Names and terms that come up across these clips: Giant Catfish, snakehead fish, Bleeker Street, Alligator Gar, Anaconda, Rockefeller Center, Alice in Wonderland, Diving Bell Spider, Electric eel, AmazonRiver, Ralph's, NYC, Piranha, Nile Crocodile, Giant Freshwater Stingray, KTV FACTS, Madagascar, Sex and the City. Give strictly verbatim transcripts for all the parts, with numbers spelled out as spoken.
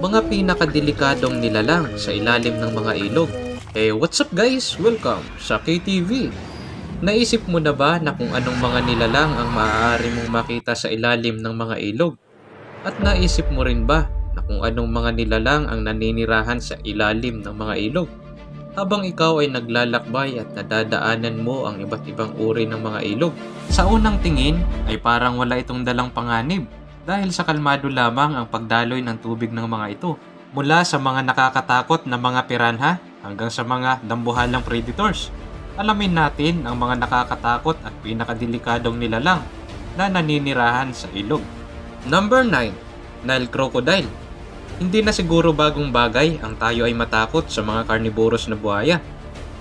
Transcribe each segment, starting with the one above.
Mga pinakadelikadong nilalang sa ilalim ng mga ilog. Eh, what's up guys? Welcome sa K T V! Naisip mo na ba na kung anong mga nilalang ang maaari mong makita sa ilalim ng mga ilog? At naisip mo rin ba na kung anong mga nilalang ang naninirahan sa ilalim ng mga ilog? Habang ikaw ay naglalakbay at nadadaanan mo ang iba't ibang uri ng mga ilog, sa unang tingin ay parang wala itong dalang panganib. Dahil sa kalmado lamang ang pagdaloy ng tubig ng mga ito, mula sa mga nakakatakot na mga piranha hanggang sa mga dambuhalang predators. Alamin natin ang mga nakakatakot at pinakadelikadong nilalang na naninirahan sa ilog. Number nine. Nile Crocodile. Hindi na siguro bagong bagay ang tayo ay matakot sa mga carnivorous na buhaya.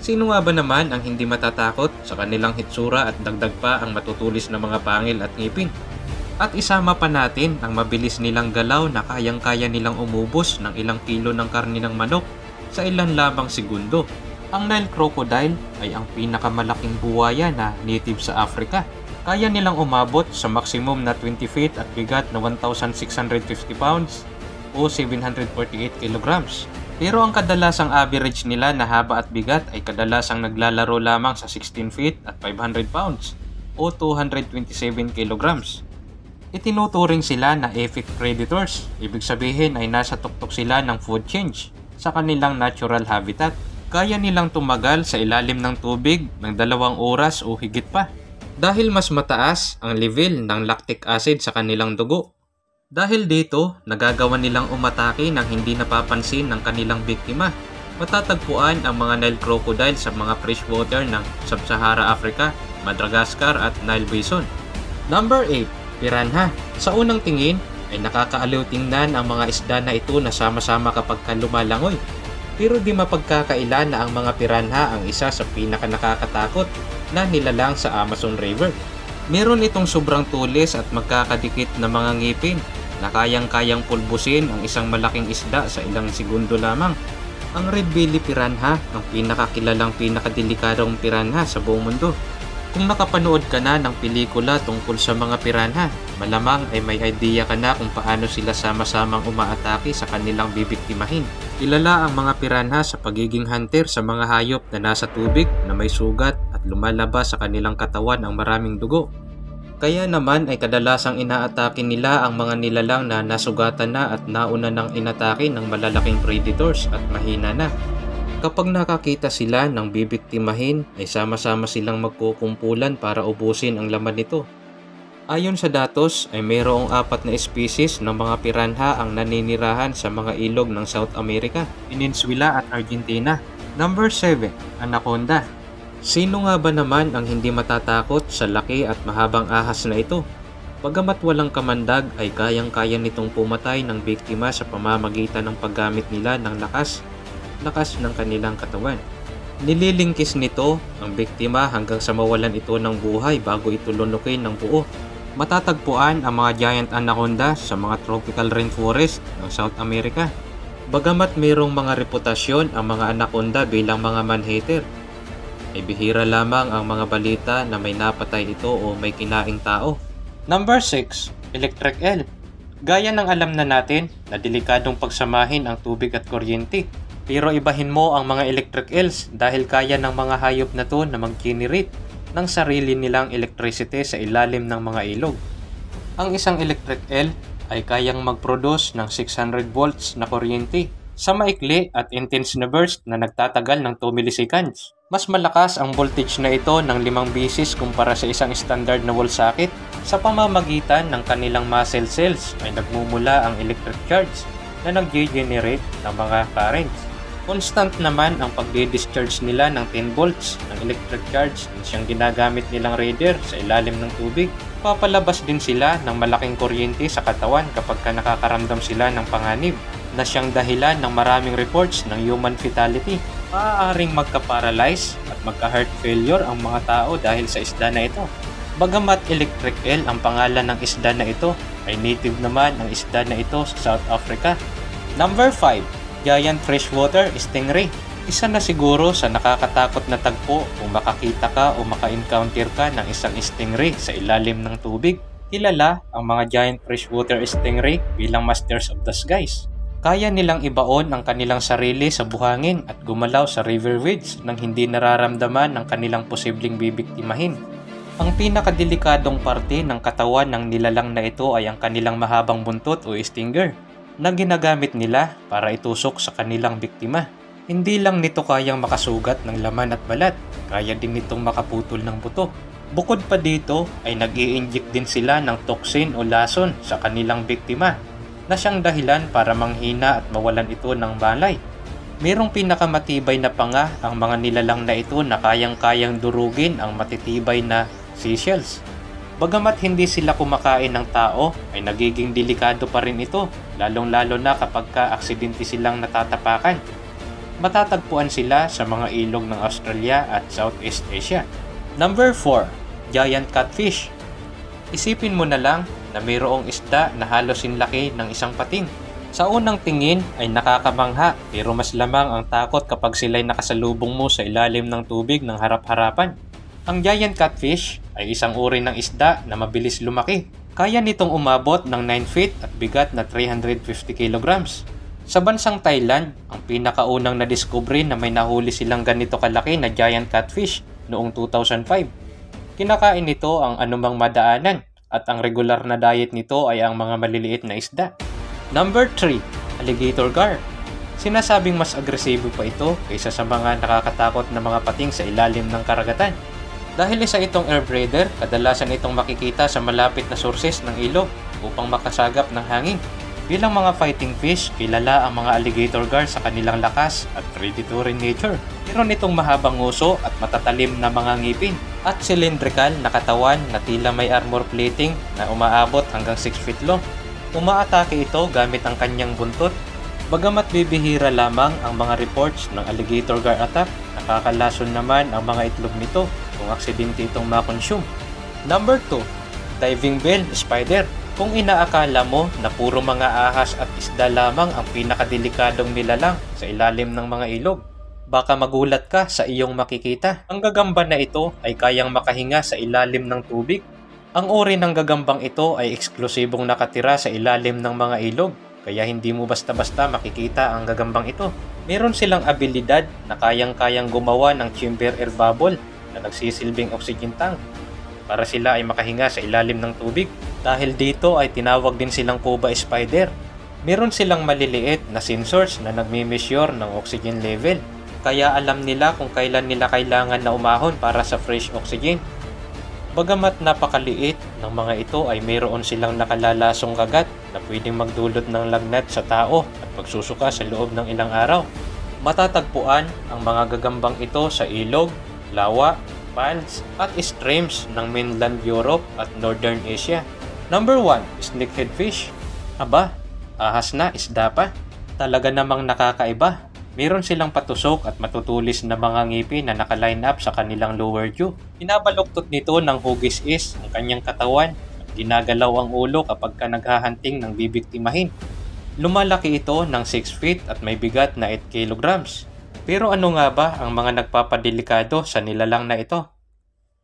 Sino nga ba naman ang hindi matatakot sa kanilang hitsura at dagdag pa ang matutulis na mga pangil at ngipin? At isama pa natin ang mabilis nilang galaw na kayang-kaya nilang umubos ng ilang kilo ng karne ng manok sa ilan lamang segundo. Ang Nile Crocodile ay ang pinakamalaking buwaya na native sa Africa. Kaya nilang umabot sa maximum na twenty feet at bigat na one thousand six hundred fifty pounds o seven hundred forty-eight kilograms. Pero ang kadalasang average nila na haba at bigat ay kadalasang naglalaro lamang sa sixteen feet at five hundred pounds o two hundred twenty-seven kilograms. Itinuturing sila na aphid predators, ibig sabihin ay nasa tuktok sila ng food chain sa kanilang natural habitat. Kaya nilang tumagal sa ilalim ng tubig ng dalawang oras o higit pa. Dahil mas mataas ang level ng lactic acid sa kanilang dugo. Dahil dito, nagagawa nilang umatake ng hindi napapansin ng kanilang biktima. Matatagpuan ang mga Nile Crocodile sa mga freshwater ng Sub-Sahara Africa, Madagascar at Nile Basin. Number eight. Piranha. Sa unang tingin ay nakakaaliw tingnan ang mga isda na ito na sama-sama kapag lumalangoy. Pero di mapagkakaila na ang mga piranha ang isa sa pinakanakakatakot na nilalang sa Amazon River. Meron itong sobrang tulis at magkakadikit na mga ngipin na kayang-kayang pulbusin ang isang malaking isda sa ilang segundo lamang. Ang Red Belly Piranha ang pinakakilalang pinakadelikadong piranha sa buong mundo. Kung nakapanood ka na ng pelikula tungkol sa mga piranha, malamang ay may idea ka na kung paano sila sama-samang umaatake sa kanilang bibiktimahin. Kilala ang mga piranha sa pagiging hunter sa mga hayop na nasa tubig na may sugat at lumalabas sa kanilang katawan ang maraming dugo. Kaya naman ay kadalasang inaatake nila ang mga nilalang na nasugatan na at nauna ng inatake ng malalaking predators at mahina na. Kapag nakakita sila ng bibiktimahin ay sama-sama silang magkukumpulan para ubusin ang laman nito. Ayon sa datos ay mayroong apat na especies ng mga piranha ang naninirahan sa mga ilog ng South America, Peninsula at Argentina. Number seven. Anaconda. Sino nga ba naman ang hindi matatakot sa laki at mahabang ahas na ito? Bagamat walang kamandag ay kayang-kaya nitong pumatay ng biktima sa pamamagitan ng paggamit nila ng lakas. lakas ng kanilang katawan. Nililingkis nito ang biktima hanggang sa mawalan ito ng buhay bago ito lunukin ng buo. Matatagpuan ang mga giant anaconda sa mga tropical rainforest ng South America. Bagamat mayroong mga reputasyon ang mga anaconda bilang mga man-hater, ay bihira lamang ang mga balita na may napatay ito o may kinaing tao. Number six. Electric eel. Gaya ng alam na natin na delikadong pagsamahin ang tubig at kuryente. Pero ibahin mo ang mga electric eels dahil kaya ng mga hayop na to na mag-generate ng sarili nilang electricity sa ilalim ng mga ilog. Ang isang electric eel ay kayang mag-produce ng six hundred volts na kuryente sa maikli at intense na burst na nagtatagal ng two milliseconds. Mas malakas ang voltage na ito ng limang beses kumpara sa isang standard na wall socket. Sa pamamagitan ng kanilang muscle cells ay nagmumula ang electric charge na nag-generate ng mga currents. Constant naman ang pagdi-discharge nila ng ten volts ng electric charge na siyang ginagamit nilang radar sa ilalim ng tubig. Papalabas din sila ng malaking kuryente sa katawan kapag ka nakakaramdam sila ng panganib na siyang dahilan ng maraming reports ng human fatality. Maaaring magka-paralyze at magka-heart failure ang mga tao dahil sa isda na ito. Bagamat electric eel ang pangalan ng isda na ito, ay native naman ang isda na ito sa South Africa. Number five, Giant Freshwater Stingray. Isa na siguro sa nakakatakot na tagpo kung makakita ka o maka-encounter ka ng isang stingray sa ilalim ng tubig. Kilala ang mga giant freshwater stingray bilang masters of the skies. Kaya nilang ibaon ang kanilang sarili sa buhangin at gumalaw sa river widths nang hindi nararamdaman ng kanilang posibleng bibiktimahin. Ang pinakadelikadong parte ng katawan ng nilalang na ito ay ang kanilang mahabang buntot o stinger na ginagamit nila para itusok sa kanilang biktima. Hindi lang nito kayang makasugat ng laman at balat, kaya din nitong makaputol ng buto. Bukod pa dito ay nag-i-inject din sila ng toxin o lason sa kanilang biktima na siyang dahilan para manghina at mawalan ito ng malay. Merong pinakamatibay na panga ang mga nilalang na ito na kayang-kayang durugin ang matitibay na seashells. Bagamat hindi sila kumakain ng tao ay nagiging delikado pa rin ito, lalong-lalo na kapag ka-aksidente silang natatapakan. Matatagpuan sila sa mga ilog ng Australia at Southeast Asia. Number four, Giant Catfish. Isipin mo na lang na mayroong isda na halos inlaki ng isang pating. Sa unang tingin ay nakakamangha pero mas lamang ang takot kapag sila'y nakasalubong mo sa ilalim ng tubig ng harap-harapan. Ang Giant Catfish ay isang uri ng isda na mabilis lumaki. Kaya nitong umabot ng nine feet at bigat na three hundred fifty kilograms. Sa bansang Thailand, ang pinakaunang nadiskubre na may nahuli silang ganito kalaki na giant catfish noong two thousand five. Kinakain nito ang anumang madaanan at ang regular na diet nito ay ang mga maliliit na isda. Number three, Alligator Gar. Sinasabing mas agresibo pa ito kaysa sa mga nakakatakot na mga pating sa ilalim ng karagatan. Dahil isa itong airbreeder, kadalasan itong makikita sa malapit na sources ng ilog upang makasagap ng hangin. Bilang mga fighting fish, kilala ang mga alligator gar sa kanilang lakas at predatory nature. Meron itong mahabang uso at matatalim na mga ngipin at cylindrical na katawan na tila may armor plating na umaabot hanggang six feet long. Umaatake ito gamit ang kanyang buntot. Bagamat bibihira lamang ang mga reports ng alligator gar attack, nakakalason naman ang mga itlog nito kung aksidente itong makonsume. Number two, Diving Bell Spider. Kung inaakala mo na puro mga ahas at isda lamang ang pinakadelikadong nilalang sa ilalim ng mga ilog, baka magulat ka sa iyong makikita. Ang gagamba na ito ay kayang makahinga sa ilalim ng tubig. Ang uri ng gagambang ito ay eksklusibong nakatira sa ilalim ng mga ilog, kaya hindi mo basta-basta makikita ang gagambang ito. Meron silang abilidad na kayang-kayang gumawa ng chamber air bubble na nagsisilbing oxygen tank para sila ay makahinga sa ilalim ng tubig. Dahil dito ay tinawag din silang Cuba Spider. Meron silang maliliit na sensors na nagme-measure ng oxygen level. Kaya alam nila kung kailan nila kailangan na umahon para sa fresh oxygen. Bagamat napakaliit ng mga ito ay mayroon silang nakalalasong kagat na pwedeng magdulot ng lagnat sa tao at pagsusuka sa loob ng ilang araw. Matatagpuan ang mga gagambang ito sa ilog, lawa, ponds, at streams ng mainland Europe at Northern Asia. Number one, snakehead fish. Aba, ahas na isda pa. Talaga namang nakakaiba. Meron silang patusok at matutulis na mga ngipin na naka-line up sa kanilang lower jaw. Pinabaluktot nito ng hugis-is ang kanyang katawan at ginagalaw ang ulo kapag ka naghahanting ng bibiktimahin. Lumalaki ito ng six feet at may bigat na eight kilograms. Pero ano nga ba ang mga nagpapadelikado sa nilalang na ito?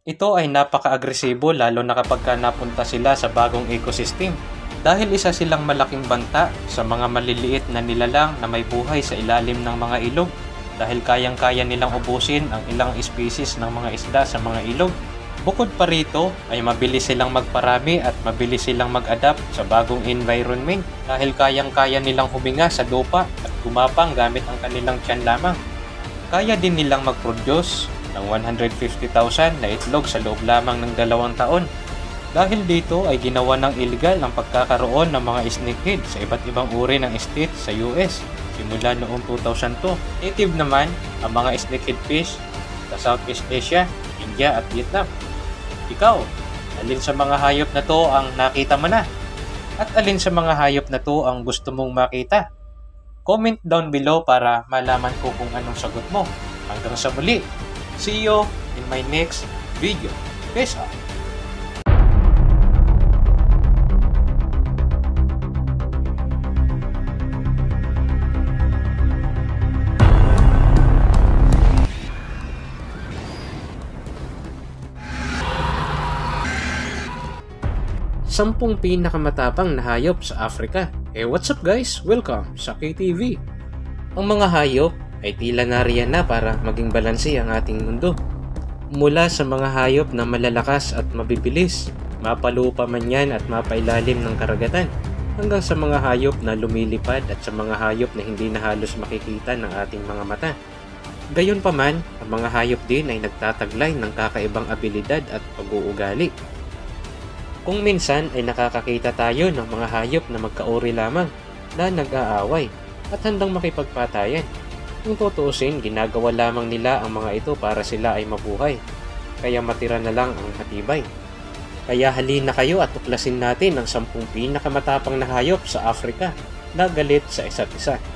Ito ay napaka-agresibo lalo na kapag ka napunta sila sa bagong ecosystem dahil isa silang malaking banta sa mga maliliit na nilalang na may buhay sa ilalim ng mga ilog dahil kayang-kaya nilang ubusin ang ilang species ng mga isda sa mga ilog. Bukod pa rito ay mabilis silang magparami at mabilis silang mag-adapt sa bagong environment dahil kayang-kaya nilang huminga sa lupa at gumapang gamit ang kanilang tiyan lamang. Kaya din nilang mag-produce ng one hundred fifty thousand na itlog sa loob lamang ng dalawang taon. Dahil dito ay ginawa ng illegal ang pagkakaroon ng mga snakehead sa iba't ibang uri ng state sa U S simula noong two thousand two. Native naman ang mga snakehead fish sa Southeast Asia, India at Vietnam. Ikaw, alin sa mga hayop na to ang nakita mo na? At alin sa mga hayop na to ang gusto mong makita? Comment down below para malaman ko kung anong sagot mo. Hanggang sa muli! See you in my next video. Peace out. sampung pinakamatapang na hayop sa Africa. Eh what's up guys? Welcome sa K T V! Ang mga hayop ay tila nariyan na para maging balanse ang ating mundo. Mula sa mga hayop na malalakas at mabibilis, mapalupa man yan at mapailalim ng karagatan, hanggang sa mga hayop na lumilipad at sa mga hayop na hindi na halos makikita ng ating mga mata. Gayunpaman, ang mga hayop din ay nagtataglay ng kakaibang abilidad at pag-uugali. Kung minsan ay nakakakita tayo ng mga hayop na magkauri lamang na nag-aaway at handang makipagpatayan. Kung tutuusin, ginagawa lamang nila ang mga ito para sila ay mabuhay, kaya matira na lang ang matibay. Kaya halina kayo at tuklasin natin ang sampung pinakamatapang na hayop sa Africa na galit sa isa't isa.